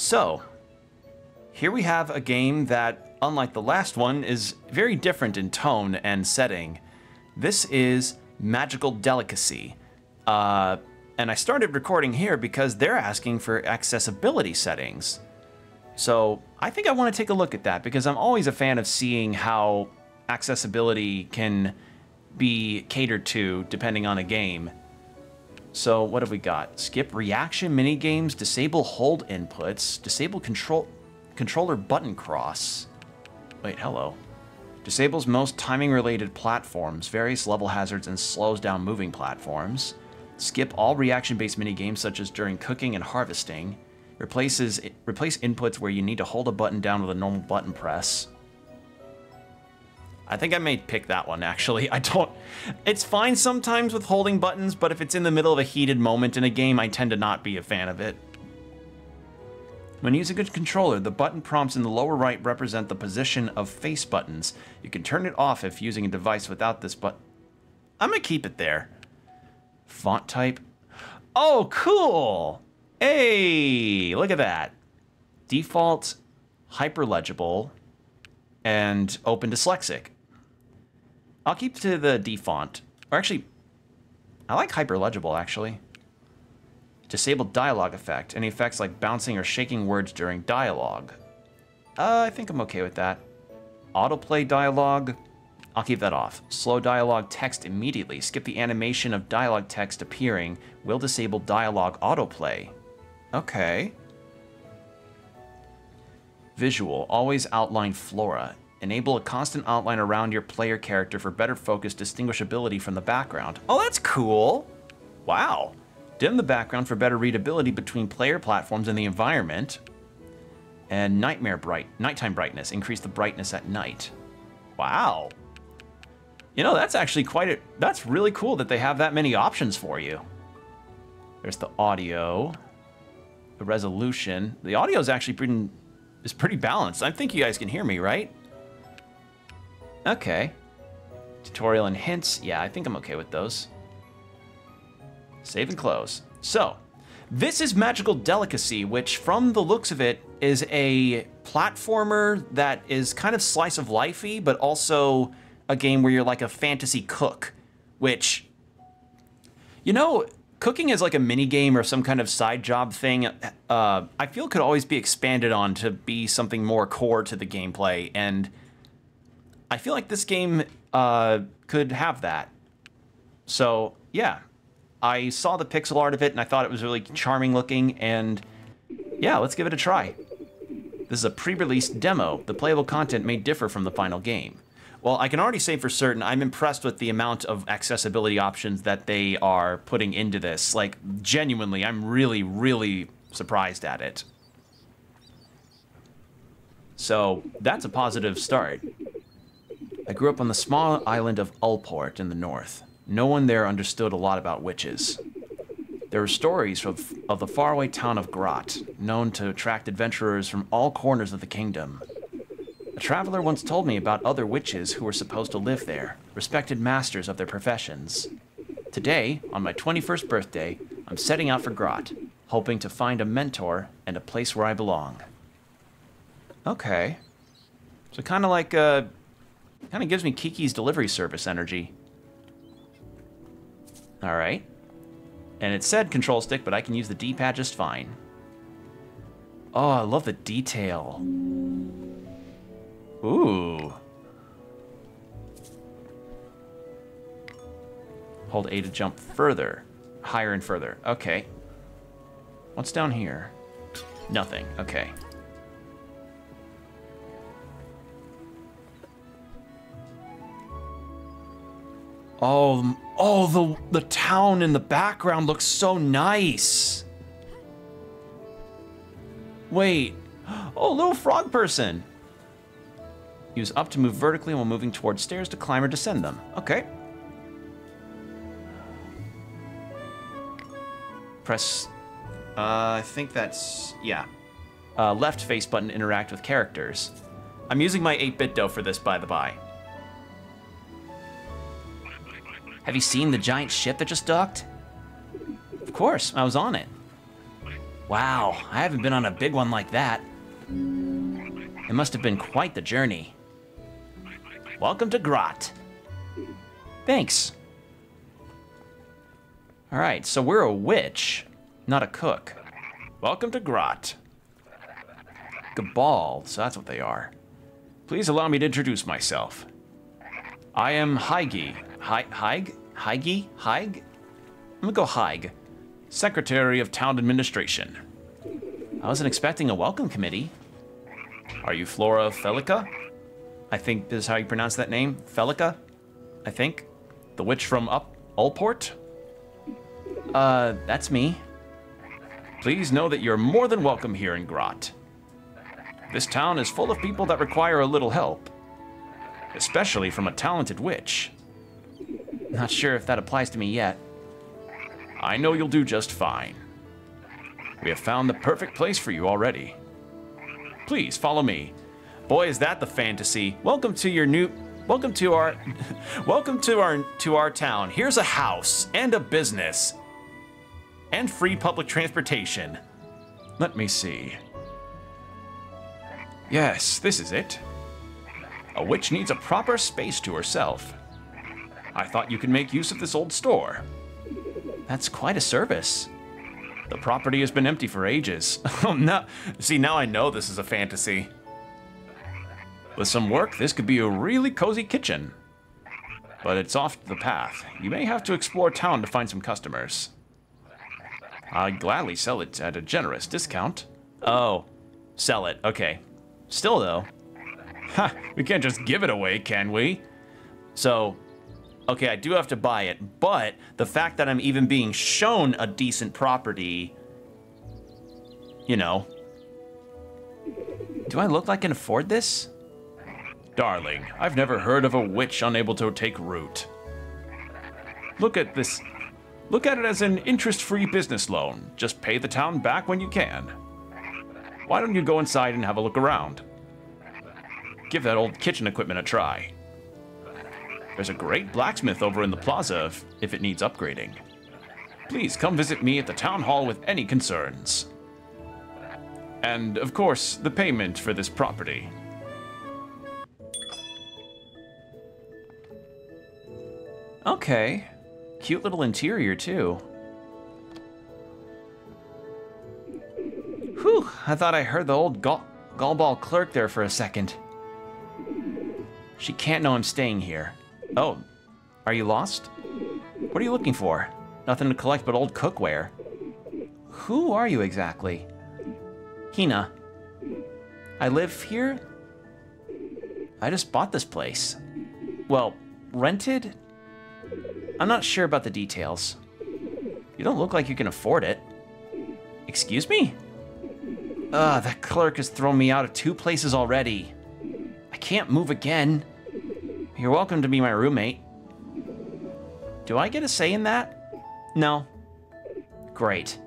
So, here we have a game that, unlike the last one, is very different in tone and setting. This is Magical Delicacy. And I started recording here because they're asking for accessibility settings. So I think I want to take a look at that because I'm always a fan of seeing how accessibility can be catered to depending on a game. So what have we got? Skip reaction minigames, disable hold inputs, disable controller button cross. Wait, hello. Disables most timing related platforms, various level hazards, and slows down moving platforms. Skip all reaction based minigames such as during cooking and harvesting. Replace inputs where you need to hold a button down with a normal button press. I think I may pick that one, actually. It's fine sometimes with holding buttons, but if it's in the middle of a heated moment in a game, I tend to not be a fan of it. When using a controller, the button prompts in the lower right represent the position of face buttons. You can turn it off if using a device without this button. I'm gonna keep it there. Font type. Oh, cool! Hey, look at that. Default, hyperlegible, and open dyslexic. I'll keep to the D font. Or actually, I like hyperlegible, actually. Disable dialogue effect. Any effects like bouncing or shaking words during dialogue. I think I'm okay with that. Autoplay dialogue. I'll keep that off. Slow dialogue text immediately. Skip the animation of dialogue text appearing. Will disable dialogue autoplay. Okay. Visual. Always outline Flora. Enable a constant outline around your player character for better focus distinguishability from the background. Oh, that's cool. Wow. Dim the background for better readability between player platforms and the environment. And nighttime brightness. Increase the brightness at night. Wow. You know, that's actually that's really cool that they have that many options for you. There's the audio, the resolution. The audio is actually pretty balanced. I think you guys can hear me, right? Okay. Tutorial and hints. Yeah, I think I'm okay with those. Save and close. So, this is Magical Delicacy, which from the looks of it is a platformer that is kind of slice of lifey, but also a game where you're like a fantasy cook, which, you know, cooking is like a mini game or some kind of side job thing. I feel could always be expanded on to be something more core to the gameplay, and I feel like this game could have that. So yeah, I saw the pixel art of it and I thought it was really charming looking, and yeah, let's give it a try. This is a pre-release demo. The playable content may differ from the final game. Well, I can already say for certain, I'm impressed with the amount of accessibility options that they are putting into this. Like, genuinely, I'm really, really surprised at it. So, that's a positive start. I grew up on the small island of Ulport in the north. No one there understood a lot about witches. There were stories of the faraway town of Grot, known to attract adventurers from all corners of the kingdom. A traveler once told me about other witches who were supposed to live there, respected masters of their professions. Today, on my 21st birthday, I'm setting out for Grot, hoping to find a mentor and a place where I belong. Okay. So kind of like, kind of gives me Kiki's Delivery Service energy. All right. And it said control stick, but I can use the D-pad just fine. Oh, I love the detail. Ooh. Hold A to jump further. Higher and further. Okay. What's down here? Nothing. Okay. Oh, the town in the background looks so nice. Wait. Oh, little frog person. Use up to move vertically while moving towards stairs to climb or descend them. Okay. Press, I think that's, yeah. Left face button to interact with characters. I'm using my 8BitDo for this, by the by. Have you seen the giant ship that just docked? Of course, I was on it. Wow, I haven't been on a big one like that. It must have been quite the journey. Welcome to Grot. Thanks. Alright, so we're a witch, not a cook. Welcome to Grot. Gabal, so that's what they are. Please allow me to introduce myself. I am Heigi. Heigi? I'm gonna go Heig. Secretary of Town Administration. I wasn't expecting a welcome committee. Are you Flora Felica? I think this is how you pronounce that name. Felica? I think. The witch from up Ulport? That's me. Please know that you're more than welcome here in Grot. This town is full of people that require a little help, especially from a talented witch. Not sure if that applies to me yet. I know you'll do just fine. We have found the perfect place for you already. Please follow me. Boy, is that the fantasy. Welcome to our town. Here's a house and a business and free public transportation. Let me see. Yes, this is it. A witch needs a proper space to herself. I thought you could make use of this old store. That's quite a service. The property has been empty for ages. Oh no, see, now I know this is a fantasy. With some work, this could be a really cozy kitchen. But it's off the path. You may have to explore town to find some customers. I'd gladly sell it at a generous discount. Oh, sell it, okay. Still though, we can't just give it away, can we? So, okay, I do have to buy it, but the fact that I'm even being shown a decent property, you know. Do I look like I can afford this? Darling, I've never heard of a witch unable to take root. Look at this. Look at it as an interest-free business loan. Just pay the town back when you can. Why don't you go inside and have a look around? Give that old kitchen equipment a try. There's a great blacksmith over in the plaza if it needs upgrading. Please come visit me at the town hall with any concerns. And of course, the payment for this property. Okay, cute little interior too. Whew, I thought I heard the old gallball clerk there for a second. She can't know I'm staying here. Oh, are you lost? What are you looking for? Nothing to collect but old cookware. Who are you exactly? Hina. I live here? I just bought this place. Well, rented? I'm not sure about the details. You don't look like you can afford it. Excuse me? Ugh, that clerk has thrown me out of two places already. I can't move again. You're welcome to be my roommate. Do I get a say in that? No. Great.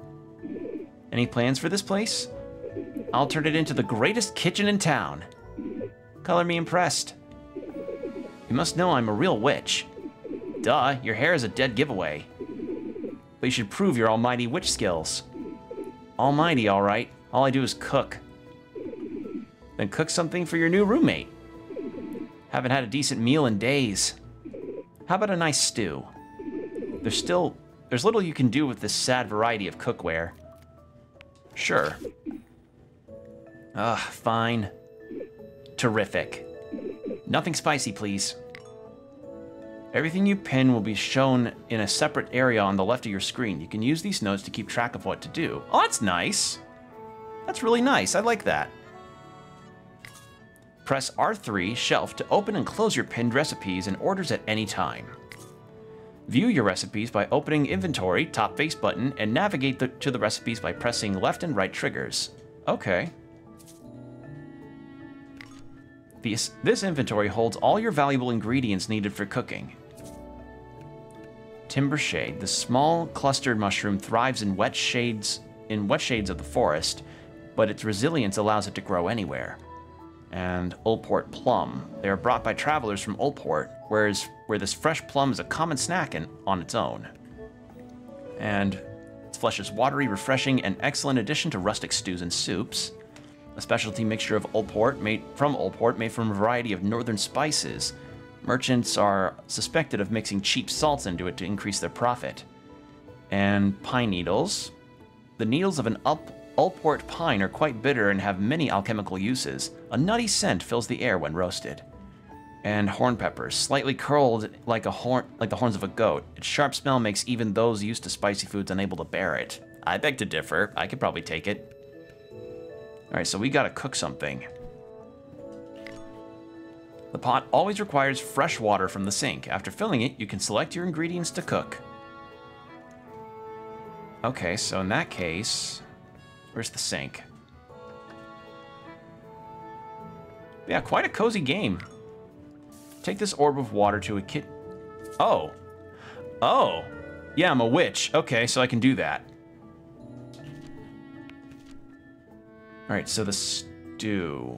Any plans for this place? I'll turn it into the greatest kitchen in town. Color me impressed. You must know I'm a real witch. Duh, your hair is a dead giveaway. But you should prove your almighty witch skills. Almighty, all right. All I do is cook. Then cook something for your new roommate. Haven't had a decent meal in days. How about a nice stew? There's little you can do with this sad variety of cookware. Sure. Ugh, fine. Terrific. Nothing spicy, please. Everything you pin will be shown in a separate area on the left of your screen. You can use these notes to keep track of what to do. Oh, that's nice. That's really nice. I like that. Press R3 shelf to open and close your pinned recipes and orders at any time. View your recipes by opening inventory, top face button, and navigate to the recipes by pressing left and right triggers. Okay. This inventory holds all your valuable ingredients needed for cooking. Timber shade. The small clustered mushroom thrives in wet shades of the forest, but its resilience allows it to grow anywhere. And Oldport plum. They are brought by travelers from Oldport, where this fresh plum is a common snack on its own. And flesh is watery, refreshing, and excellent addition to rustic stews and soups. A specialty mixture of Ulport made from a variety of northern spices. Merchants are suspected of mixing cheap salts into it to increase their profit. And pine needles. The needles of an Ulport pine are quite bitter and have many alchemical uses. A nutty scent fills the air when roasted. And horn peppers, slightly curled like the horns of a goat. Its sharp smell makes even those used to spicy foods unable to bear it. I beg to differ. I could probably take it. All right, so we gotta cook something. The pot always requires fresh water from the sink. After filling it, you can select your ingredients to cook. Okay, so in that case, where's the sink? Yeah, quite a cozy game. Take this orb of water to a kit. Oh. Oh. Yeah, I'm a witch. Okay, so I can do that. All right, so the stew.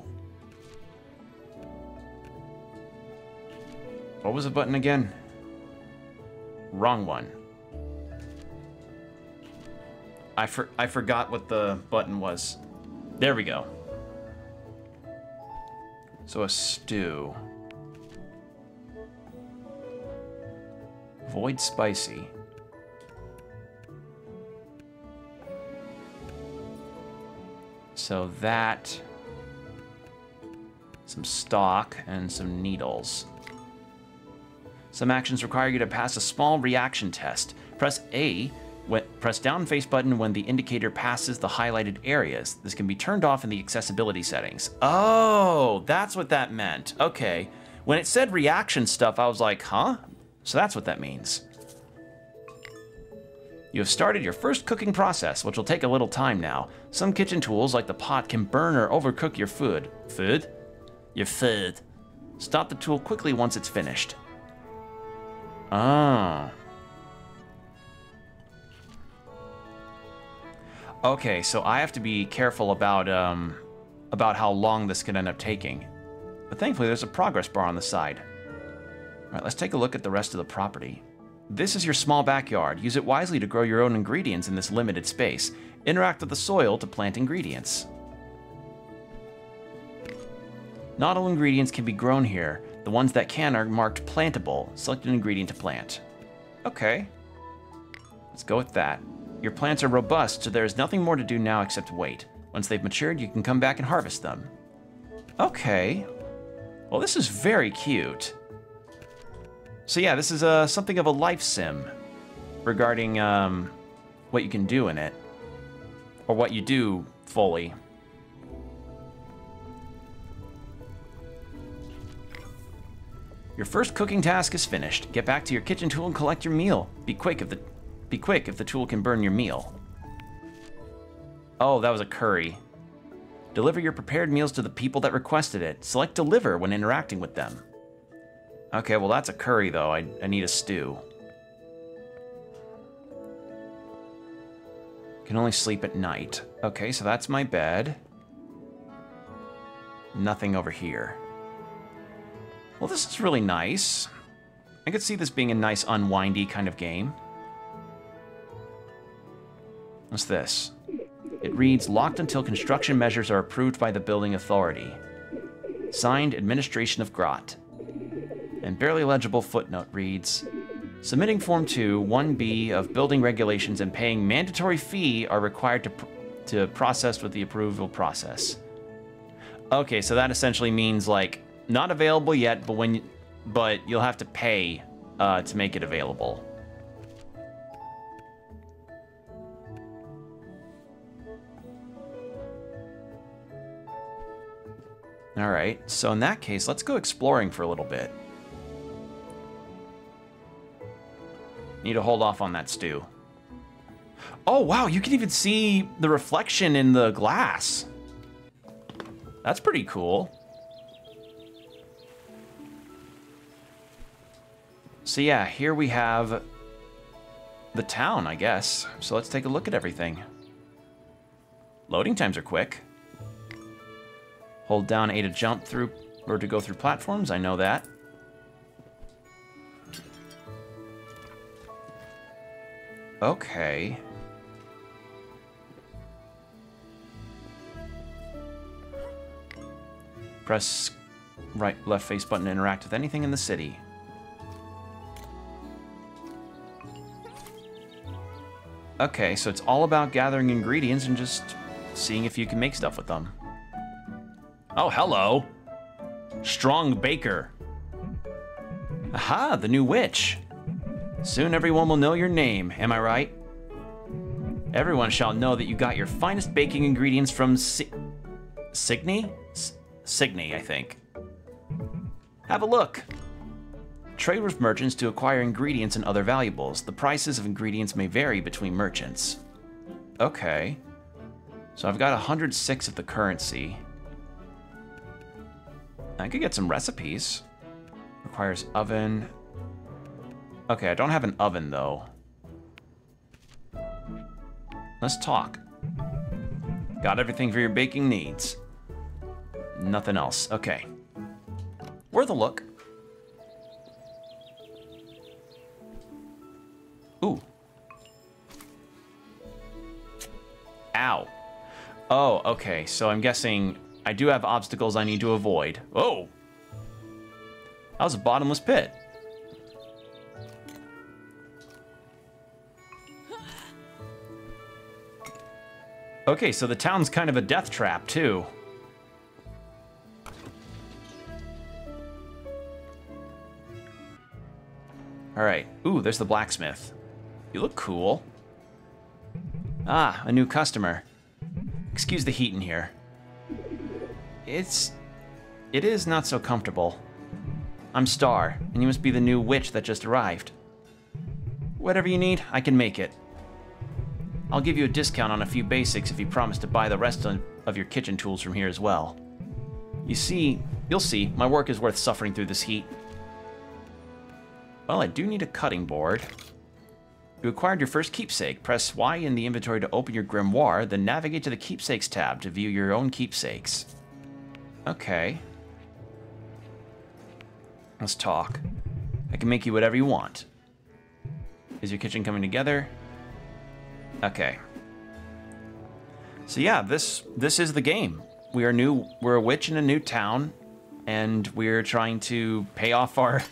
What was the button again? Wrong one. I forgot what the button was. There we go. So a stew. Avoid spicy. So that, some stock and some needles. Some actions require you to pass a small reaction test. Press down face button when the indicator passes the highlighted areas. This can be turned off in the accessibility settings. Oh, that's what that meant. Okay. When it said reaction stuff, I was like, huh? So that's what that means. You have started your first cooking process, which will take a little time now. Some kitchen tools, like the pot, can burn or overcook your food. Food? Your food. Stop the tool quickly once it's finished. Ah. Okay, so I have to be careful about how long this could end up taking. But thankfully, there's a progress bar on the side. All right, let's take a look at the rest of the property. This is your small backyard. Use it wisely to grow your own ingredients in this limited space. Interact with the soil to plant ingredients. Not all ingredients can be grown here. The ones that can are marked plantable. Select an ingredient to plant. Okay. Let's go with that. Your plants are robust, so there is nothing more to do now except wait. Once they've matured, you can come back and harvest them. Okay. Well, this is very cute. So yeah, this is something of a life sim regarding what you can do in it, or what you do fully. Your first cooking task is finished. Get back to your kitchen tool and collect your meal. Be quick if the tool can burn your meal. Oh, that was a curry. Deliver your prepared meals to the people that requested it. Select deliver when interacting with them. Okay, well that's a curry though. I need a stew. Can only sleep at night. Okay, so that's my bed. Nothing over here. Well, this is really nice. I could see this being a nice unwindy kind of game. What's this? It reads, locked until construction measures are approved by the building authority. Signed, Administration of Grot. And barely legible footnote reads, submitting Form 2, 1B of building regulations and paying mandatory fee are required to process with the approval process. Okay, so that essentially means, like, not available yet, but you'll have to pay to make it available. All right, so in that case, let's go exploring for a little bit. Need to hold off on that stew. Oh, wow, you can even see the reflection in the glass. That's pretty cool. So yeah, here we have the town, I guess. So let's take a look at everything. Loading times are quick. Hold down A to jump through, or to go through platforms, I know that. Okay. Press right, left face button to interact with anything in the city. Okay, so it's all about gathering ingredients and just seeing if you can make stuff with them. Oh, hello! Strong Baker. Aha, the new witch. Soon everyone will know your name, am I right? Everyone shall know that you got your finest baking ingredients from Signy? Signy, I think. Have a look. Trade with merchants to acquire ingredients and other valuables. The prices of ingredients may vary between merchants. Okay. So I've got 106 of the currency. I could get some recipes. Requires oven. Okay, I don't have an oven though. Let's talk. Got everything for your baking needs. Nothing else. Okay. Worth a look. Ooh. Ow. Oh, okay. So I'm guessing I do have obstacles I need to avoid. Oh! That was a bottomless pit. Okay, so the town's kind of a death trap, too. Alright. Ooh, there's the blacksmith. You look cool. Ah, a new customer. Excuse the heat in here. It is not so comfortable. I'm Star, and you must be the new witch that just arrived. Whatever you need, I can make it. I'll give you a discount on a few basics if you promise to buy the rest of your kitchen tools from here as well. You'll see, my work is worth suffering through this heat. Well, I do need a cutting board. You acquired your first keepsake. Press Y in the inventory to open your grimoire, then navigate to the Keepsakes tab to view your own keepsakes. Okay. Let's talk. I can make you whatever you want. Is your kitchen coming together? Okay. So yeah, this is the game. We're a witch in a new town, and we're trying to pay off our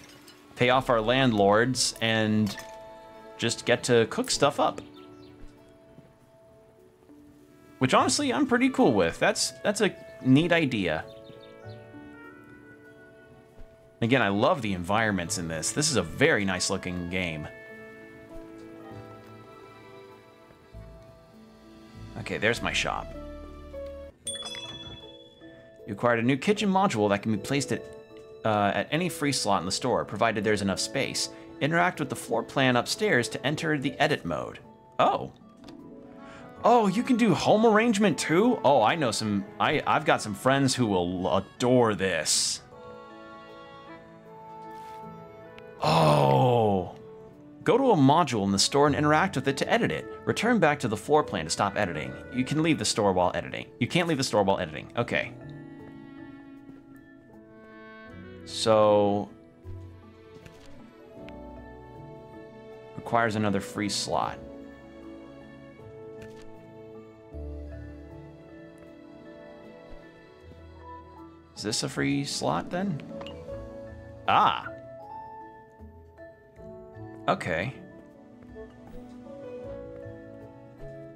landlords and just get to cook stuff up. Which honestly, I'm pretty cool with. That's a neat idea. Again, I love the environments in this. This is a very nice looking game. Okay, there's my shop. You acquired a new kitchen module that can be placed at any free slot in the store, provided there's enough space. Interact with the floor plan upstairs to enter the edit mode. Oh. Oh, you can do home arrangement too? Oh, I know some, I've got some friends who will adore this. Oh. Go to a module in the store and interact with it to edit it. Return back to the floor plan to stop editing. You can leave the store while editing. You can't leave the store while editing. Okay. So, requires another free slot. Is this a free slot then? Ah. Okay.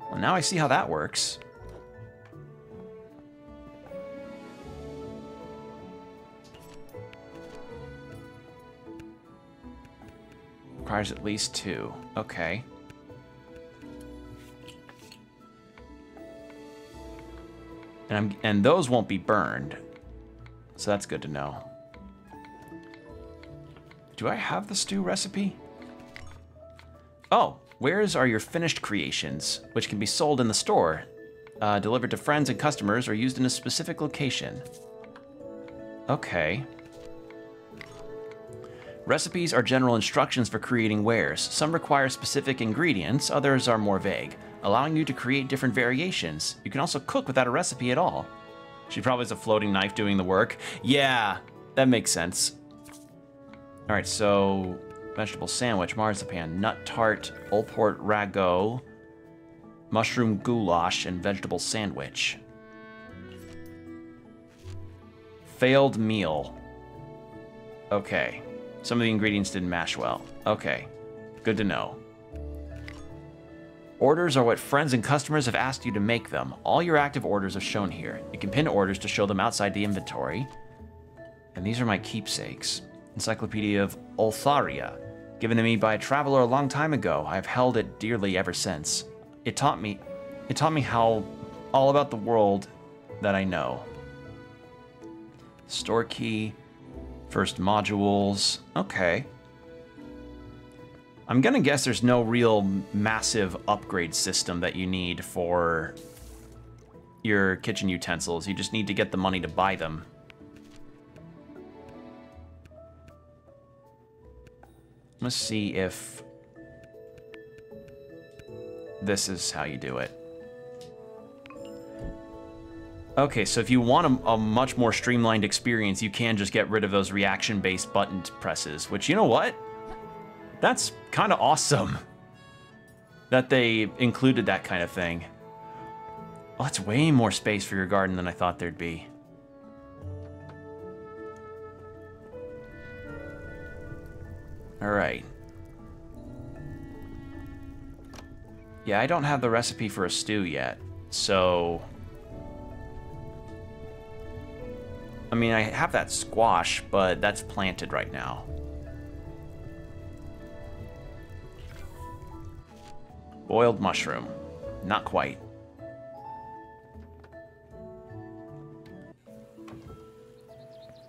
Well, now I see how that works. Requires at least 2. Okay. And those won't be burned. So that's good to know. Do I have the stew recipe? Oh, wares are your finished creations, which can be sold in the store, delivered to friends and customers, or used in a specific location. Okay. Recipes are general instructions for creating wares. Some require specific ingredients, others are more vague, allowing you to create different variations. You can also cook without a recipe at all. She probably has a floating knife doing the work. Yeah, that makes sense. All right, so vegetable sandwich, marzipan, nut tart, Oldport ragot, mushroom goulash, and vegetable sandwich. Failed meal. Okay. Some of the ingredients didn't mash well. Okay. Good to know. Orders are what friends and customers have asked you to make them. All your active orders are shown here. You can pin orders to show them outside the inventory. And these are my keepsakes. Encyclopedia of Ultharia. Given to me by a traveler a long time ago. I've held it dearly ever since. It taught me how all about the world that I know. Store key, first modules. Okay. I'm gonna guess there's no real massive upgrade system that you need for your kitchen utensils. You just need to get the money to buy them. Let's see if this is how you do it. Okay, so if you want a much more streamlined experience, you can just get rid of those reaction-based button presses, which, you know what? That's kind of awesome that they included that kind of thing. Well, that's way more space for your garden than I thought there'd be. All right. Yeah, I don't have the recipe for a stew yet, so... I mean, I have that squash, but that's planted right now. Boiled mushroom. Not quite.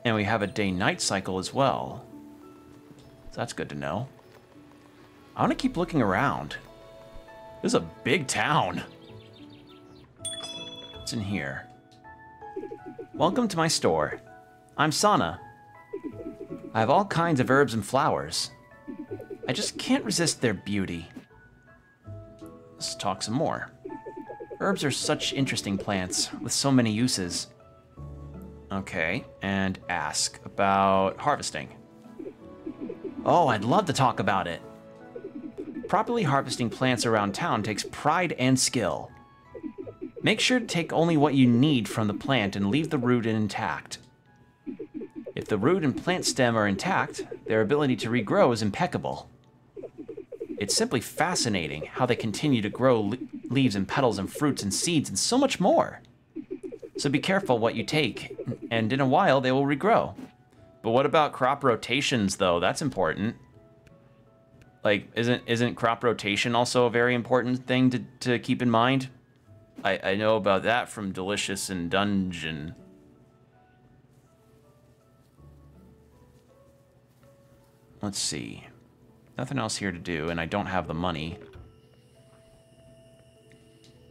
And we have a day-night cycle as well. So that's good to know. I want to keep looking around. This is a big town. What's in here? Welcome to my store. I'm Sana. I have all kinds of herbs and flowers. I just can't resist their beauty. Let's talk some more. Herbs are such interesting plants with so many uses. Okay, and ask about harvesting. Oh, I'd love to talk about it. Properly harvesting plants around town takes pride and skill. Make sure to take only what you need from the plant and leave the root intact. If the root and plant stem are intact, their ability to regrow is impeccable. It's simply fascinating how they continue to grow leaves and petals and fruits and seeds and so much more. So be careful what you take, and in a while they will regrow. But what about crop rotations, though? That's important. Like, isn't crop rotation also a very important thing to keep in mind? I know about that from Delicious in Dungeon. Let's see. Nothing else here to do, and I don't have the money.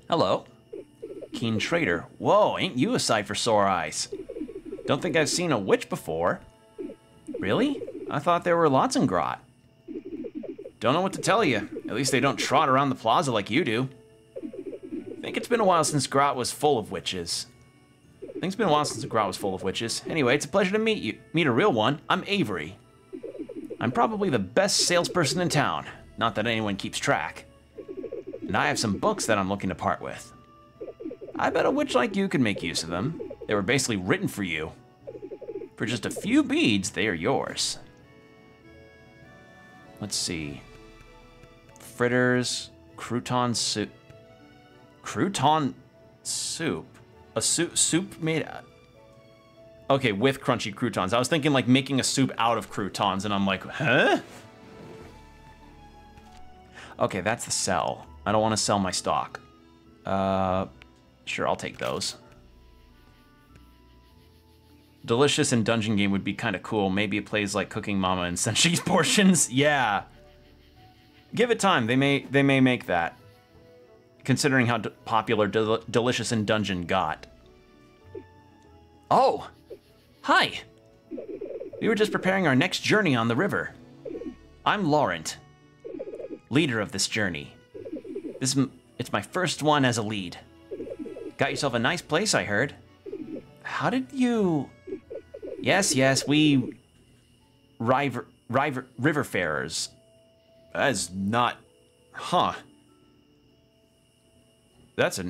Hello. Keen Trader. Whoa, ain't you a sight for sore eyes? Don't think I've seen a witch before. Really? I thought there were lots in Grot. Don't know what to tell you. At least they don't trot around the plaza like you do. I think it's been a while since Grot was full of witches. Anyway, it's a pleasure to meet you. Meet a real one. I'm Avery. I'm probably the best salesperson in town. Not that anyone keeps track. And I have some books that I'm looking to part with. I bet a witch like you could make use of them. They were basically written for you. For just a few beads, they are yours. Let's see. Fritters, crouton soup. Crouton soup. A soup made... Okay, with crunchy croutons. I was thinking like making a soup out of croutons, and I'm like, huh? Okay, that's the sell. I don't want to sell my stock. Sure, I'll take those. Delicious in Dungeon game would be kind of cool. Maybe it plays like Cooking Mama and Senshi's portions. Yeah. Give it time. They may make that. Considering how popular Delicious in Dungeon got. Oh, hi. We were just preparing our next journey on the river. I'm Laurent, leader of this journey. It's my first one as a lead. Got yourself a nice place, I heard. How did you... Yes, we... Riverfarers. That's not... Huh. That's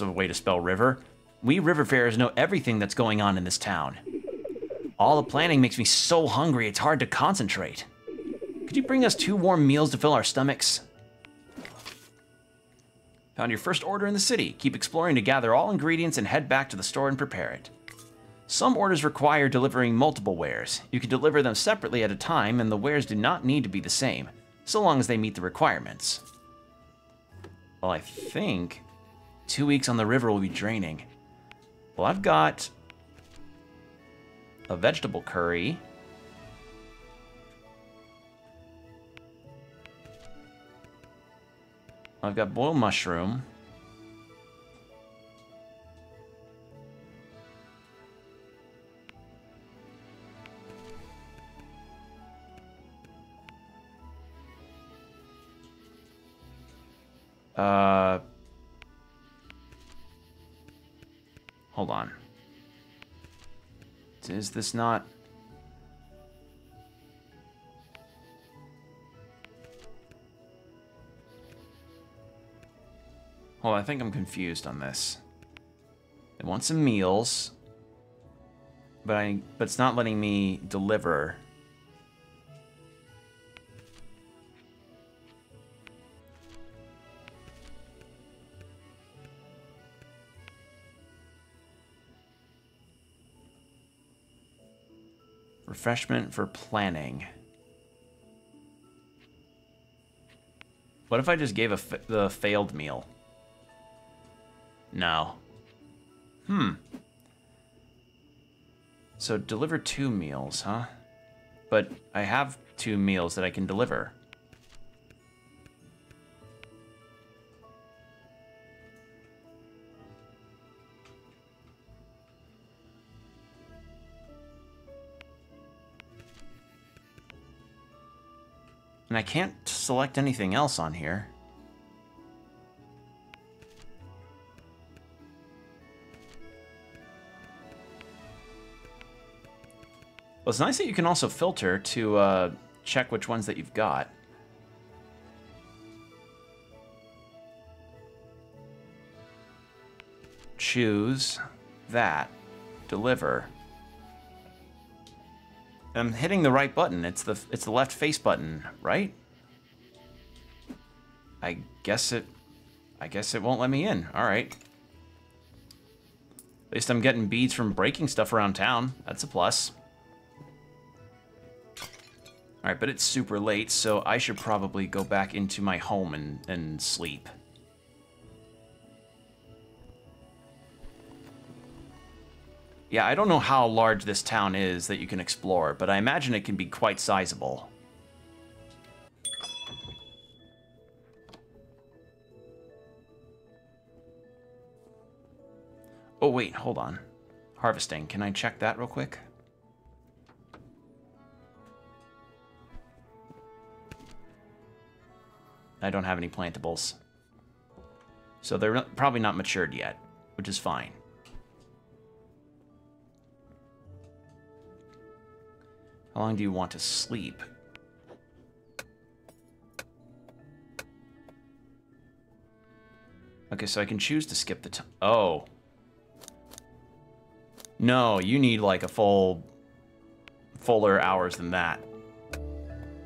a way to spell river. We riverfarers know everything that's going on in this town. All the planning makes me so hungry it's hard to concentrate. Could you bring us 2 warm meals to fill our stomachs? Found your first order in the city. Keep exploring to gather all ingredients and head back to the store and prepare it. Some orders require delivering multiple wares. You can deliver them separately at a time, and the wares do not need to be the same, so long as they meet the requirements. Well, I think 2 weeks on the river will be draining. Well, I've got a vegetable curry. I've got boiled mushroom. Hold on. Is this not? Hold on, I think I'm confused on this. I want some meals, but it's not letting me deliver. Refreshment for planning. What if I just gave the failed meal? No. So deliver 2 meals, huh? But I have 2 meals that I can deliver. And I can't select anything else on here. Well, it's nice that you can also filter to check which ones that you've got. Choose that. Deliver. I'm hitting the right button. It's the left face button, right? I guess it won't let me in. All right. At least I'm getting beads from breaking stuff around town. That's a plus. All right, but it's super late, so I should probably go back into my home and sleep. Yeah, I don't know how large this town is that you can explore, but I imagine it can be quite sizable. Oh wait, hold on. Harvesting, can I check that real quick? I don't have any plantables. So they're probably not matured yet, which is fine. How long do you want to sleep? Okay, so I can choose to skip the time. Oh. No, you need like a fuller hours than that.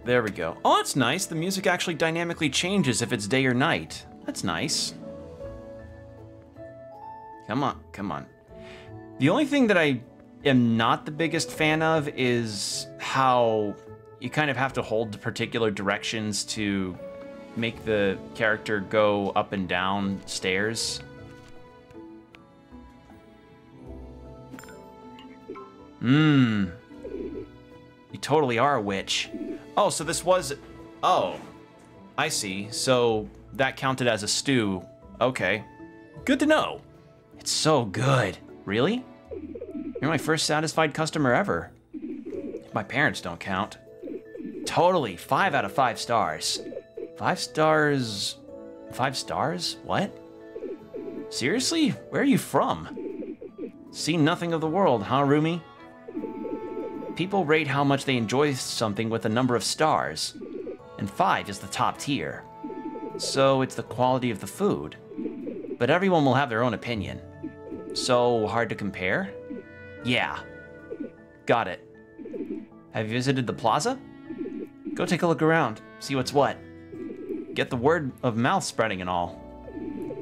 There we go. Oh, that's nice. The music actually dynamically changes if it's day or night. That's nice. Come on, come on. The only thing that I am not the biggest fan of is how you kind of have to hold particular directions to make the character go up and down stairs. You totally are a witch. Oh, so this was... Oh, I see. So that counted as a stew. Okay. Good to know. It's so good. Really? You're my first satisfied customer ever. My parents don't count. Totally, 5 out of 5 stars. 5 stars... 5 stars? What? Seriously? Where are you from? Seen nothing of the world, huh, Rumi? People rate how much they enjoy something with a number of stars, and 5 is the top tier. So it's the quality of the food. But everyone will have their own opinion. So hard to compare? Yeah. Got it. Have you visited the plaza? Go take a look around, see what's what. Get the word of mouth spreading and all.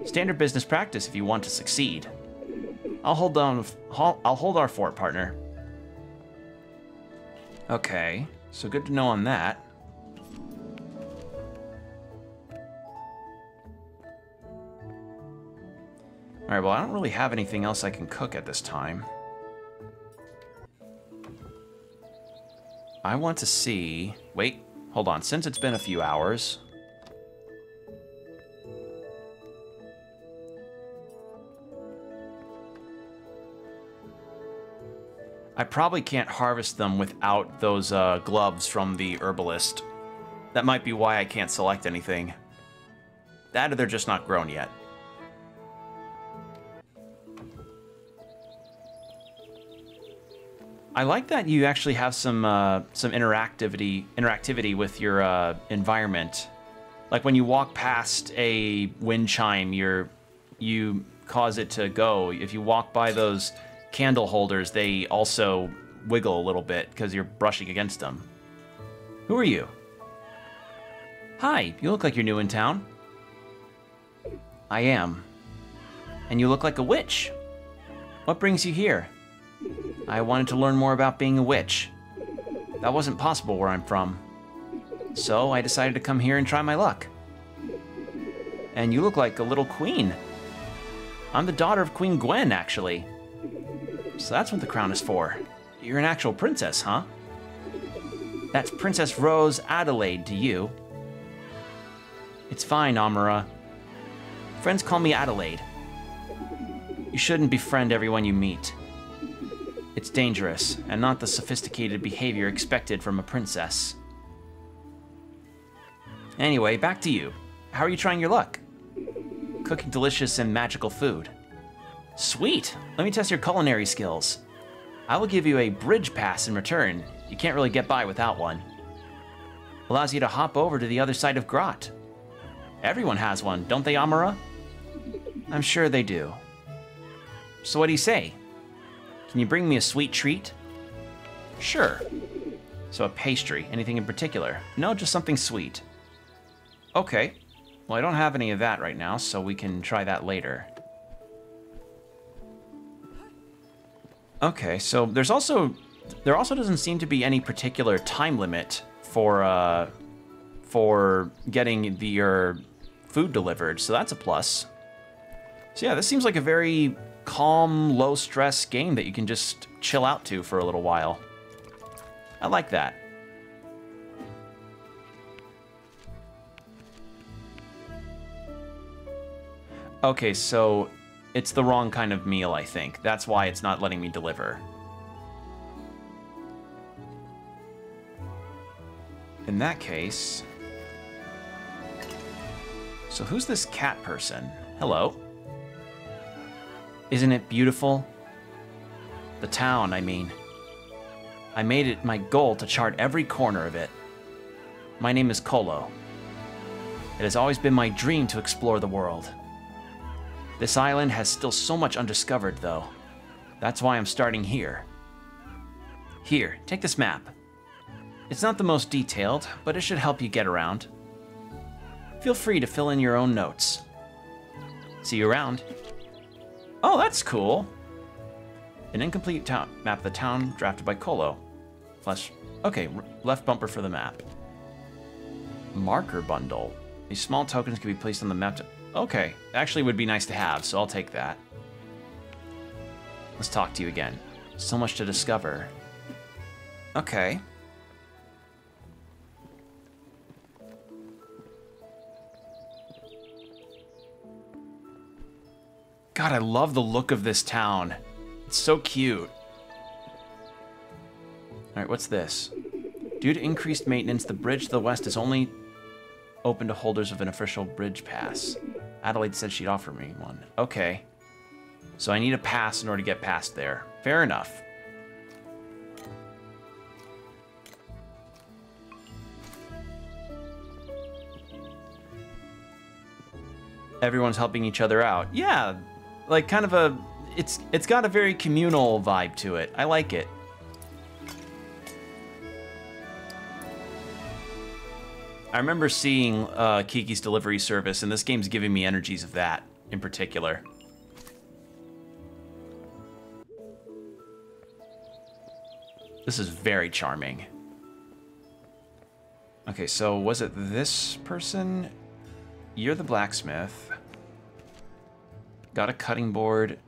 Standard business practice if you want to succeed. I'll hold our fort, partner. Okay, so good to know on that. All right, well, I don't really have anything else I can cook at this time. I want to see... Wait, hold on. Since it's been a few hours... I probably can't harvest them without those gloves from the herbalist. That might be why I can't select anything. That or they're just not grown yet. I like that you actually have some interactivity with your environment. Like when you walk past a wind chime, you cause it to go. If you walk by those candle holders, they also wiggle a little bit because you're brushing against them. Who are you? Hi, you look like you're new in town. I am. And you look like a witch. What brings you here? I wanted to learn more about being a witch. That wasn't possible where I'm from. So I decided to come here and try my luck. And you look like a little queen. I'm the daughter of Queen Gwen, actually. So that's what the crown is for. You're an actual princess, huh? That's Princess Rose Adelaide to you. It's fine, Amara. Friends call me Adelaide. You shouldn't befriend everyone you meet. It's dangerous, and not the sophisticated behavior expected from a princess. Anyway, back to you. How are you trying your luck? Cooking delicious and magical food. Sweet! Let me test your culinary skills. I will give you a bridge pass in return. You can't really get by without one. Allows you to hop over to the other side of Grot. Everyone has one, don't they, Amara? I'm sure they do. So what do you say? Can you bring me a sweet treat? Sure. So a pastry, anything in particular? No, just something sweet. Okay. Well, I don't have any of that right now, so we can try that later. Okay, so there also doesn't seem to be any particular time limit for getting your food delivered, so that's a plus. So yeah, this seems like a very calm, low-stress game that you can just chill out to for a little while. I like that. Okay, so it's the wrong kind of meal, I think. That's why it's not letting me deliver. In that case... So who's this cat person? Hello. Isn't it beautiful? The town, I mean. I made it my goal to chart every corner of it. My name is Colo. It has always been my dream to explore the world. This island has still so much undiscovered, though. That's why I'm starting here. Here, take this map. It's not the most detailed, but it should help you get around. Feel free to fill in your own notes. See you around. Oh, that's cool. An incomplete town map of the town drafted by Colo. Okay, left bumper for the map. Marker bundle. These small tokens can be placed on the map to... Okay, actually would be nice to have, so I'll take that. Let's talk to you again. So much to discover. Okay. God, I love the look of this town. It's so cute. All right, what's this? Due to increased maintenance, the bridge to the west is only open to holders of an official bridge pass. Adelaide said she'd offer me one. Okay. So I need a pass in order to get past there. Fair enough. Everyone's helping each other out. Yeah. Like, kind of a, it's got a very communal vibe to it. I like it. I remember seeing Kiki's Delivery Service, and this game's giving me energies of that in particular. This is very charming. Okay, so was it this person? You're the blacksmith. Got a cutting board.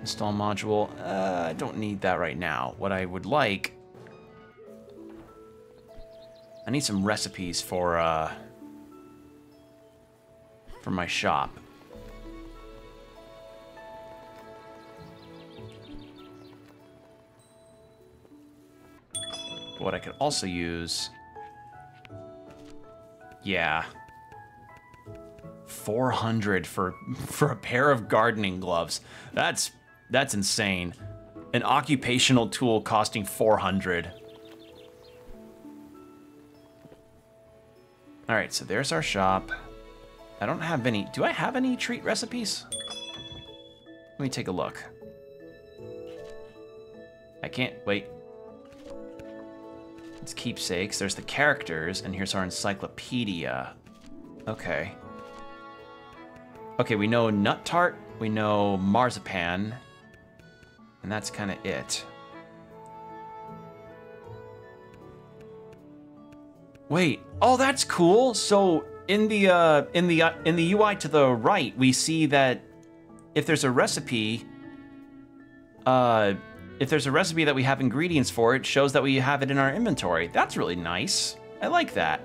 Install module. I don't need that right now. What I would like... I need some recipes for my shop. But what I could also use... Yeah. 400 for a pair of gardening gloves. That's insane. An occupational tool costing 400. All right, so there's our shop. I don't have any. Do I have any treat recipes? Let me take a look. I can't wait. It's keepsakes. There's the characters, and here's our encyclopedia. Okay. Okay, we know nut tart, we know marzipan, and that's kind of it. Wait, oh, that's cool. So in the UI to the right, we see that if there's a recipe, that we have ingredients for, it shows that we have it in our inventory. That's really nice. I like that.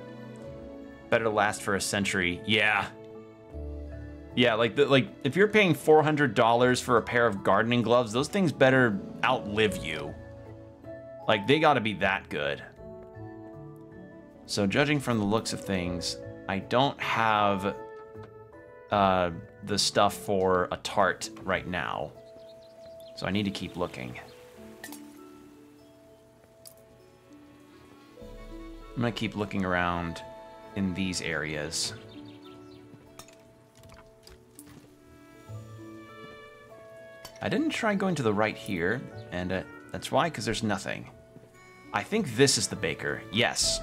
Better to last for a century. Yeah. Yeah, like if you're paying $400 for a pair of gardening gloves, those things better outlive you. Like, they gotta be that good. So judging from the looks of things, I don't have the stuff for a tart right now. So I need to keep looking. I'm gonna keep looking around in these areas. I didn't try going to the right here, and that's why, because there's nothing. I think this is the baker. Yes.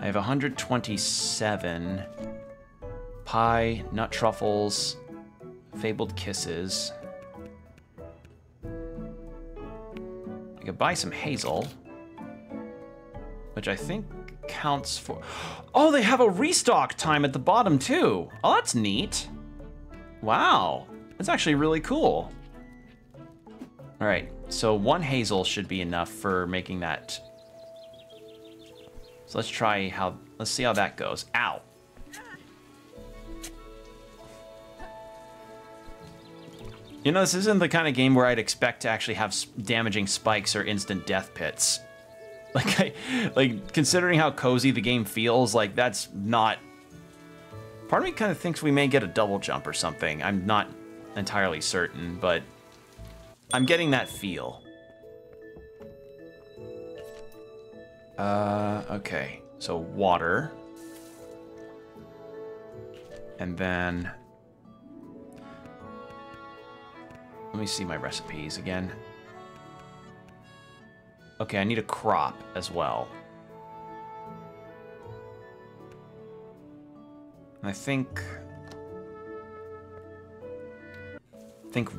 I have 127. Pie, nut truffles, fabled kisses. I could buy some hazel, which I think counts for... Oh, they have a restock time at the bottom, too. Oh, that's neat. Wow. That's actually really cool. All right, so one hazel should be enough for making that. So let's try how, let's see how that goes. Ow. You know, this isn't the kind of game where I'd expect to actually have damaging spikes or instant death pits. Like, like considering how cozy the game feels, like that's not, part of me kind of thinks we may get a double jump or something. I'm not entirely certain, but I'm getting that feel. Okay, so water. And then, let me see my recipes again. Okay, I need a crop as well. And I think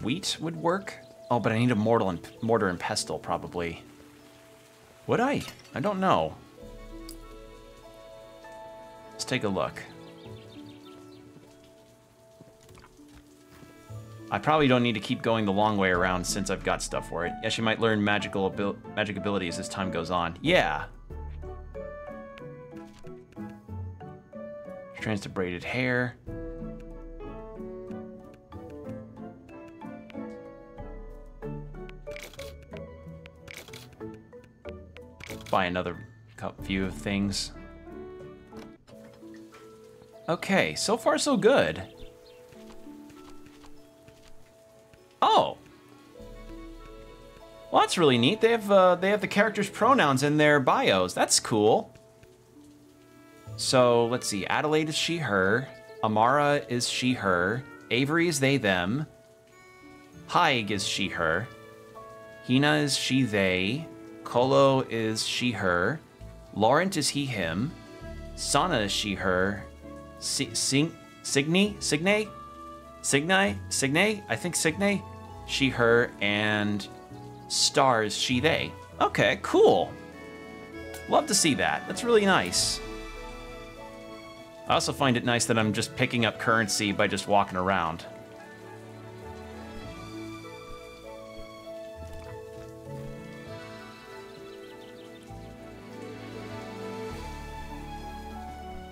wheat would work. Oh, but I need a mortar and pestle, probably. Would I? I don't know. Let's take a look. I probably don't need to keep going the long way around since I've got stuff for it. Yes, you might learn magic abilities as time goes on. Yeah. Trans to braided hair. Buy another few of things. Okay, so far so good. Oh, well, that's really neat. They have the characters' pronouns in their bios. That's cool. So let's see. Adelaide is she/her. Amara is she/her. Avery is they/them. Heig is she/her. Hina is she, they. Colo is she, her. Laurent is he, him. Sana is she, her. Signy? I think Signy. She, her, and Star is she, they. Okay, cool. Love to see that. That's really nice. I also find it nice that I'm just picking up currency by just walking around.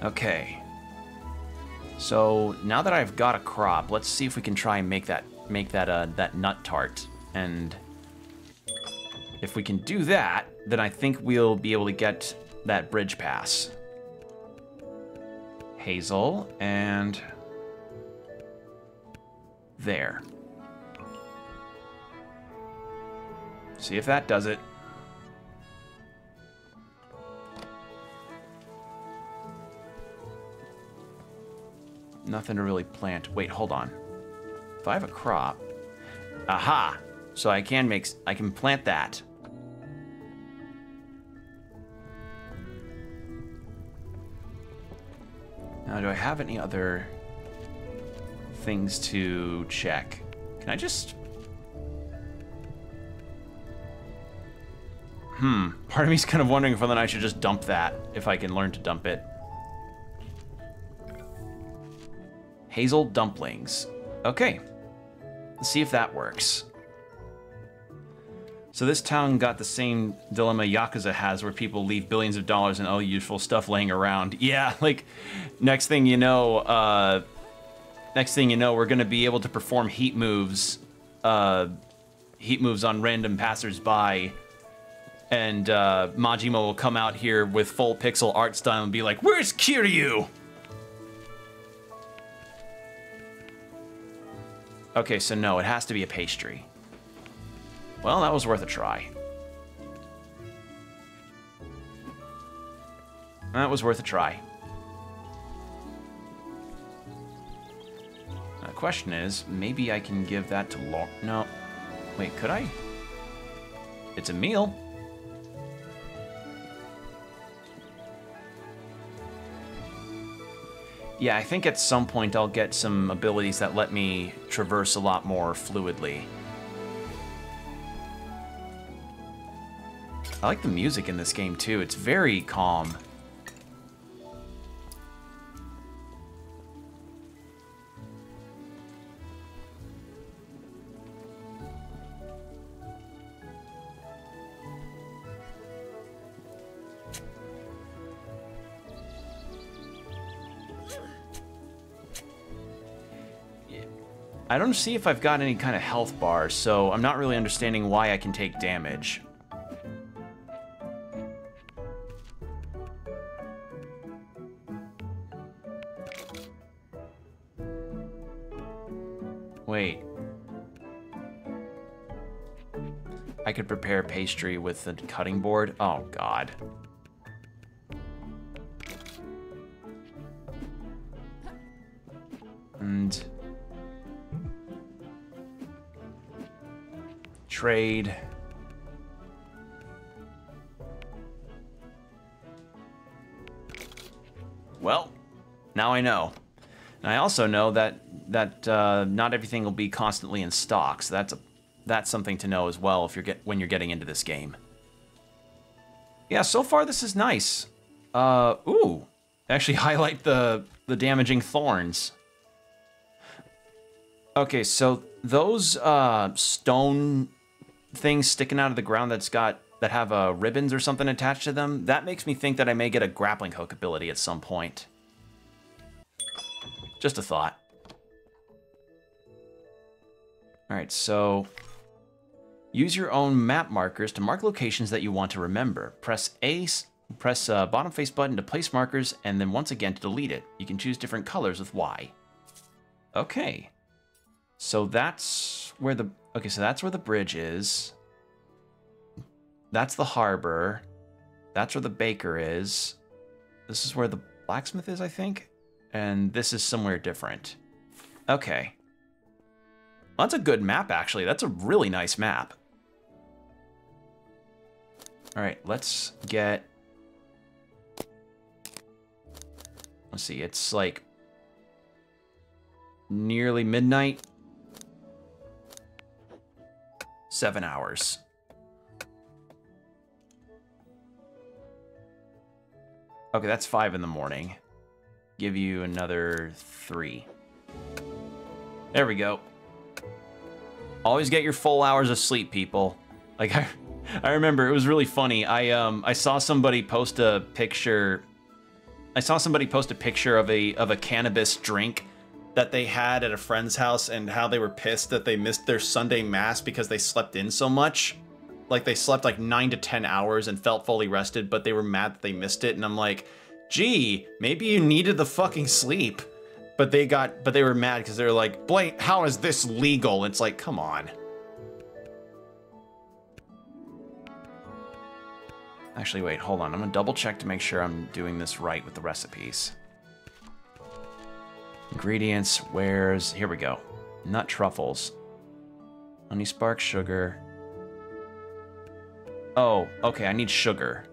Okay. So now that I've got a crop, let's see if we can try and make that nut tart. And if we can do that, then I think we'll be able to get that bridge pass. Hazel, and there. See if that does it. Nothing to really plant. Wait, hold on. If I have a crop, aha! So I can plant that. Now, do I have any other things to check? Can I just... Part of me's kind of wondering if I should just dump that, if I can learn to dump it. Hazel dumplings. Okay. Let's see if that works. So this town got the same dilemma Yakuza has, where people leave billions of dollars and all useful stuff laying around. Yeah, like, next thing you know, we're gonna be able to perform heat moves on random passersby, and Majima will come out here with full pixel art style and be like, "Where's Kiryu?" Okay, so no, it has to be a pastry. Well, that was worth a try. That was worth a try. Now, the question is, maybe I can give that to Laurent. No. Wait, could I? It's a meal. Yeah, I think at some point I'll get some abilities that let me traverse a lot more fluidly. I like the music in this game, too. It's very calm. I don't see if I've got any kind of health bar, so I'm not really understanding why I can take damage. Wait. I could prepare pastry with the cutting board? Oh, God. And... trade. Well, now I know. And I also know that not everything will be constantly in stock, so that's something to know as well if when you're getting into this game. Yeah, so far this is nice. Ooh, actually highlight the damaging thorns. Okay, so those stone things sticking out of the ground that have ribbons or something attached to them, that makes me think that I may get a grappling hook ability at some point. Just a thought. Alright, so use your own map markers to mark locations that you want to remember. Press bottom face button to place markers, and then once again to delete it. You can choose different colors with Y. Okay. So that's where the... okay, so that's where the bridge is. That's the harbor. That's where the baker is. This is where the blacksmith is, I think. And this is somewhere different. Okay. Well, that's a good map, actually. That's a really nice map. All right, let's get... Let's see, it's like nearly midnight. 7 hours. Okay, that's 5 in the morning. Give you another 3. There we go. Always get your full hours of sleep, people. Like, I remember, it was really funny. I saw somebody post a picture. I saw somebody post a picture of a cannabis drink that they had at a friend's house and how they were pissed that they missed their Sunday mass because they slept in so much. Like, they slept like 9 to 10 hours and felt fully rested, but they were mad that they missed it. And I'm like, gee, maybe you needed the fucking sleep. But they got, but they were mad because they were like, Blake, how is this legal? And it's like, come on. Actually, wait, hold on. I'm gonna double check to make sure I'm doing this right with the recipes. Ingredients, where's, here we go. Nut truffles, honey spark sugar. Oh, okay, I need sugar.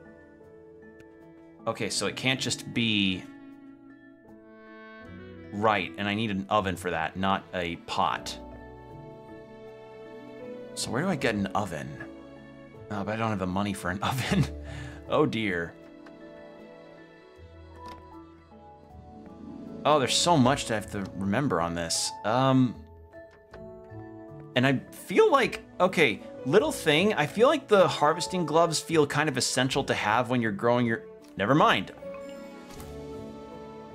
Okay, so it can't just be right, and I need an oven for that, not a pot. So where do I get an oven? Oh, but I don't have the money for an oven. Oh dear. Oh, there's so much that I have to remember on this. And I feel like, okay, little thing, I feel like the harvesting gloves feel kind of essential to have when you're growing your... Never mind.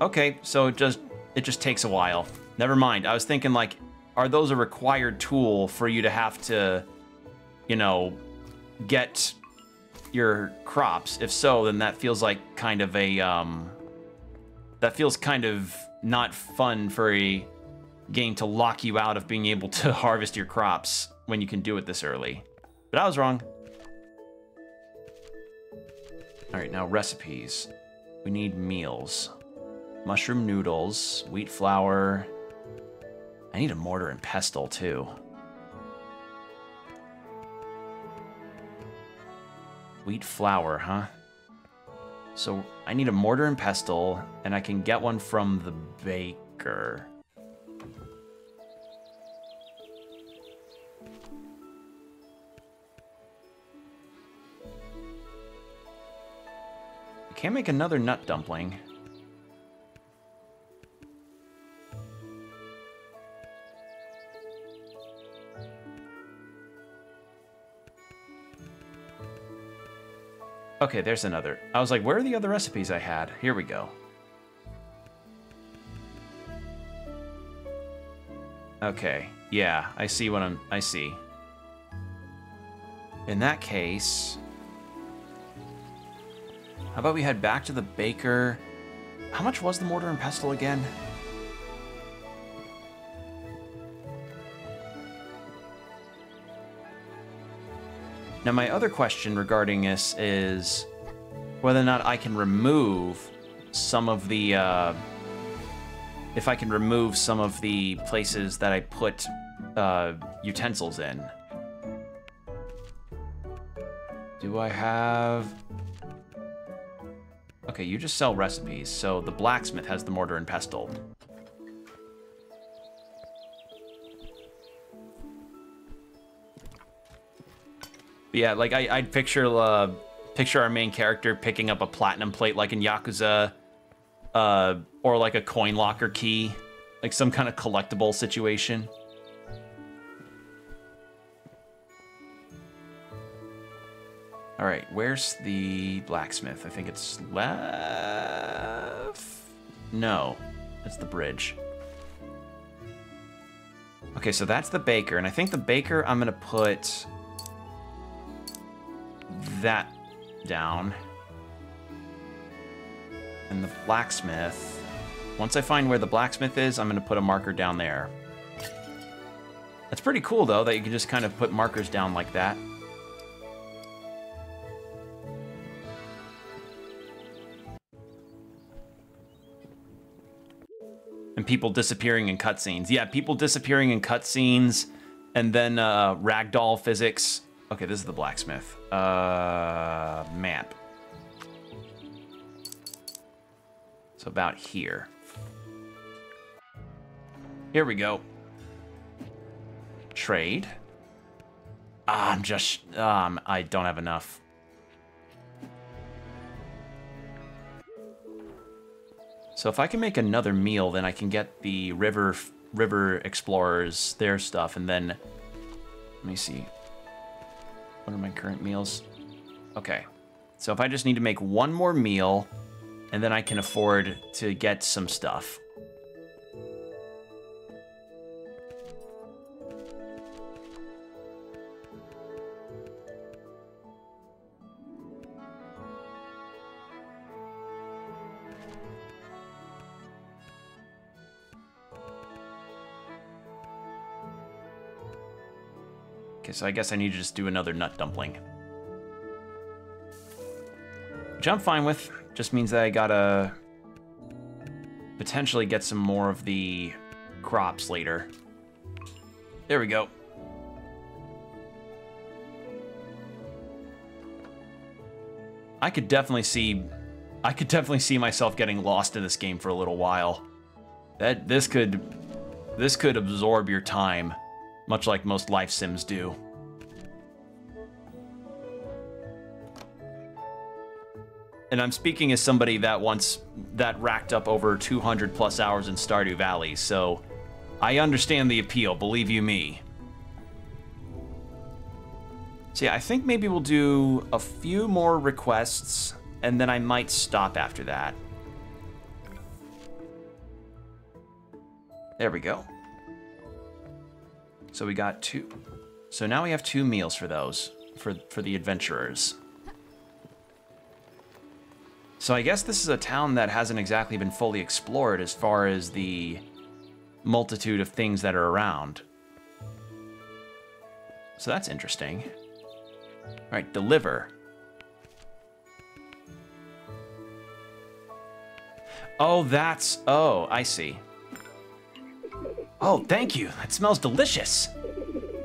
Okay, so it just takes a while. Never mind. I was thinking, like, are those a required tool for you to have to, you know, get your crops? If so, then that feels like kind of a, that feels kind of not fun for a game to lock you out of being able to harvest your crops when you can do it this early. But I was wrong. All right, now recipes. We need meals. Mushroom noodles, wheat flour. I need a mortar and pestle too. Wheat flour, huh? So I need a mortar and pestle, and I can get one from the baker. I can't make another nut dumpling. Okay, there's another. I was like, where are the other recipes I had? Here we go. Okay, yeah, I see what I see. In that case, how about we head back to the baker? How much was the mortar and pestle again? Now, my other question regarding this is whether or not I can remove some of the, if I can remove some of the places that I put utensils in. Do I have... Okay, you just sell recipes, so the blacksmith has the mortar and pestle. But yeah, like I'd picture our main character picking up a platinum plate like in Yakuza, or like a coin locker key, like some kind of collectible situation. All right, where's the blacksmith? I think it's left. No, that's the bridge. Okay, so that's the baker, and I think the baker I'm gonna put that down. And the blacksmith, once I find where the blacksmith is, I'm gonna put a marker down there. That's pretty cool though, that you can just kind of put markers down like that. And people disappearing in cutscenes. Yeah, people disappearing in cutscenes, and then ragdoll physics. Okay, this is the blacksmith. Map. So about here. Here we go. Trade. I'm just... I don't have enough. So if I can make another meal, then I can get the river explorers, their stuff, and then... Let me see. What are my current meals? Okay. So if I just need to make one more meal, and then I can afford to get some stuff. So I guess I need to just do another nut dumpling. Which I'm fine with. Just means that I gotta potentially get some more of the crops later. There we go. I could definitely see myself getting lost in this game for a little while. This could absorb your time, much like most life sims do. And I'm speaking as somebody that racked up over 200 plus hours in Stardew Valley, so I understand the appeal, believe you me. So yeah, I think maybe we'll do a few more requests, and then I might stop after that. There we go. So we got two. So now we have two meals for those, for the adventurers. So I guess this is a town that hasn't exactly been fully explored as far as the multitude of things that are around. So that's interesting. All right, deliver. Oh, that's, oh, I see. Oh, thank you. That smells delicious.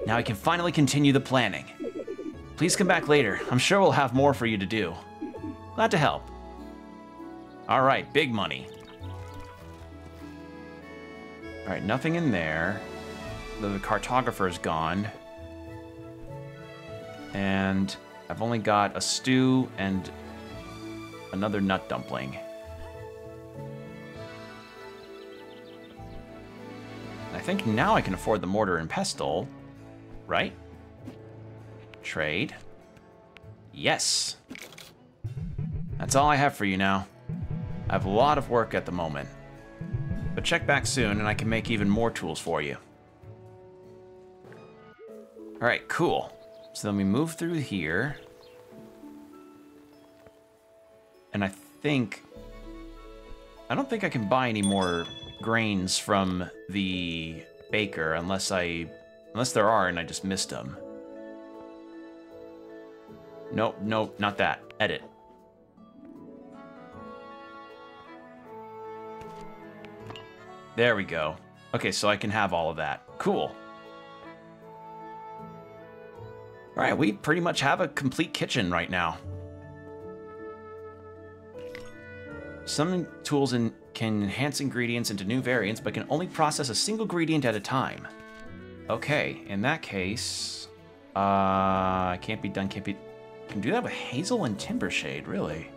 Now I can finally continue the planning. Please come back later. I'm sure we'll have more for you to do. Glad to help. All right, big money. All right, nothing in there. The cartographer's gone. And I've only got a stew and another nut dumpling. I think now I can afford the mortar and pestle, right? Trade. Yes. That's all I have for you now. I have a lot of work at the moment. But check back soon and I can make even more tools for you. All right, cool. So then we move through here. And I don't think I can buy any more grains from the baker unless there are and I just missed them. Nope, not that. Edit. There we go. Okay, so I can have all of that. Cool. All right, we pretty much have a complete kitchen right now. Some tools can enhance ingredients into new variants, but can only process a single ingredient at a time. Okay, in that case, can do that with hazel and timbershade, really.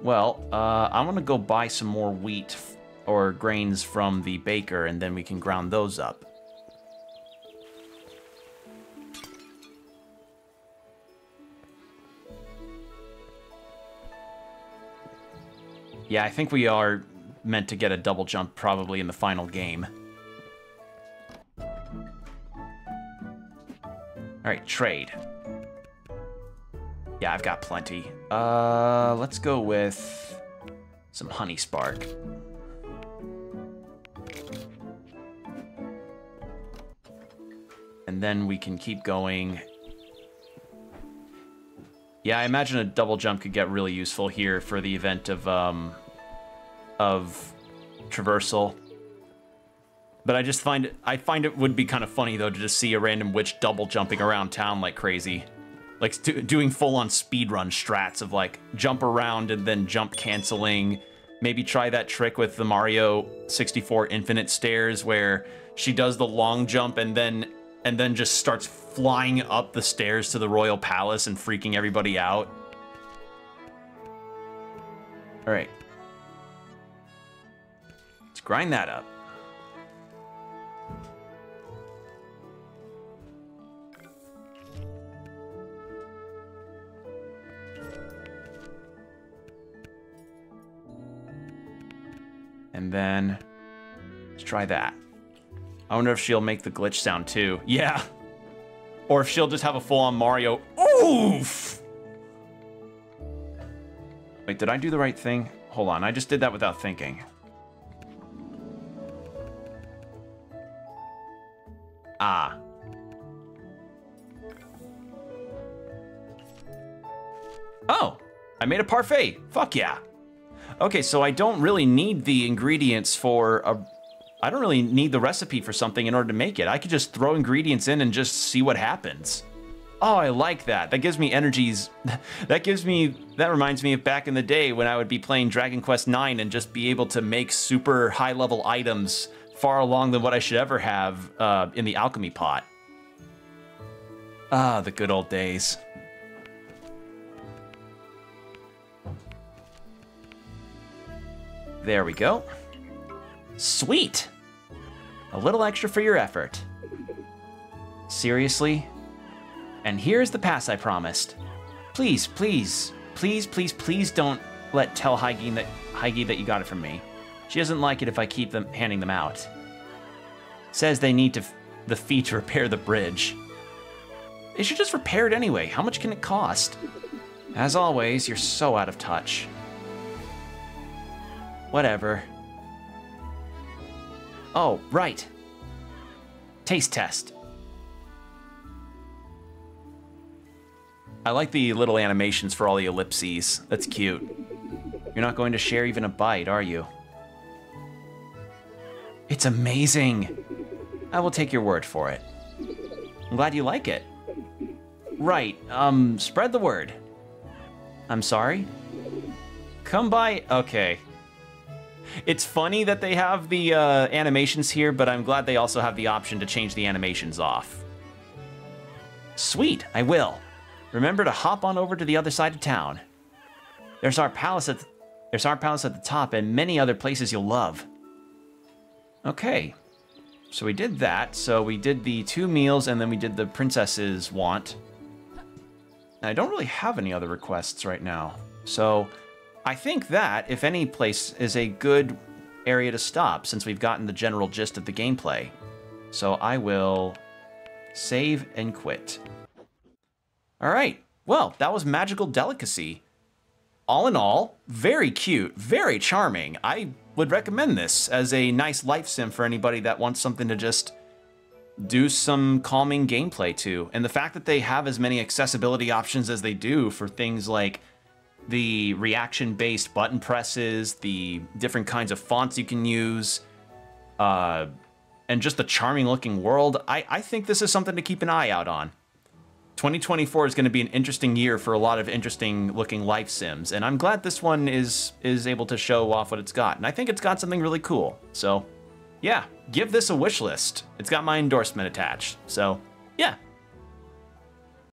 Well, I want to go buy some more wheat or grains from the baker, and then we can ground those up. Yeah, I think we are meant to get a double jump probably in the final game. All right, trade. Yeah, I've got plenty. Let's go with some honey spark. And then we can keep going. Yeah, I imagine a double jump could get really useful here for the event of traversal. But I just find it, would be kind of funny though to just see a random witch double jumping around town like crazy. Like doing full on speedrun strats of like jump around and then jump canceling. Maybe try that trick with the Mario 64 Infinite Stairs where she does the long jump and then just starts flying up the stairs to the Royal Palace and freaking everybody out. All right. Let's grind that up. And then let's try that. I wonder if she'll make the glitch sound too. Yeah. Or if she'll just have a full-on Mario. Oof! Wait, did I do the right thing? Hold on, I just did that without thinking. Ah. Oh, I made a parfait. Fuck yeah. Okay, so I don't really need the ingredients for a... I don't really need the recipe for something in order to make it. I could just throw ingredients in and just see what happens. Oh, I like that. That gives me energies. That reminds me of back in the day when I would be playing Dragon Quest IX and just be able to make super high-level items far along than what I should ever have in the alchemy pot. Ah, the good old days. There we go. Sweet! A little extra for your effort. Seriously? And here's the pass I promised. Please, please, please, please, please don't tell Heigi that, you got it from me. She doesn't like it if I keep handing them out. Says they need the fee to repair the bridge. They should just repair it anyway. How much can it cost? As always, you're so out of touch. Whatever. Oh, right. Taste test. I like the little animations for all the ellipses. That's cute. You're not going to share even a bite, are you? It's amazing. I will take your word for it. I'm glad you like it. Right, spread the word. I'm sorry? Come by, okay. It's funny that they have the animations here, but I'm glad they also have the option to change the animations off. Sweet, I will. Remember to hop on over to the other side of town. There's our palace at the top and many other places you'll love. Okay, so we did that. So we did the two meals and then we did the princess's want. And I don't really have any other requests right now. So... I think that, if any place, is a good area to stop since we've gotten the general gist of the gameplay. So I will save and quit. All right, well, that was Magical Delicacy. All in all, very cute, very charming. I would recommend this as a nice life sim for anybody that wants something to just do some calming gameplay to. And the fact that they have as many accessibility options as they do for things like the reaction-based button presses, the different kinds of fonts you can use, and just the charming-looking world. I think this is something to keep an eye out on. 2024 is going to be an interesting year for a lot of interesting-looking life sims, and I'm glad this one is able to show off what it's got. And I think it's got something really cool. So, yeah, give this a wish list. It's got my endorsement attached. So, yeah.